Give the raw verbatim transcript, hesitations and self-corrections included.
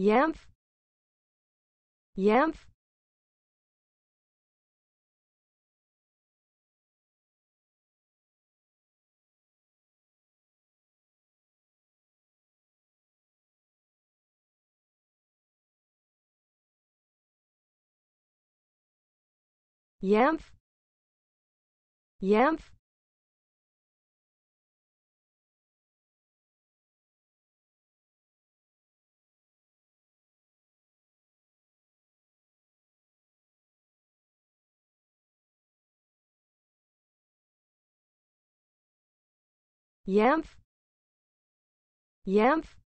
Yamph, Yamph. Yamph, Yamph. Yamph, Yamph.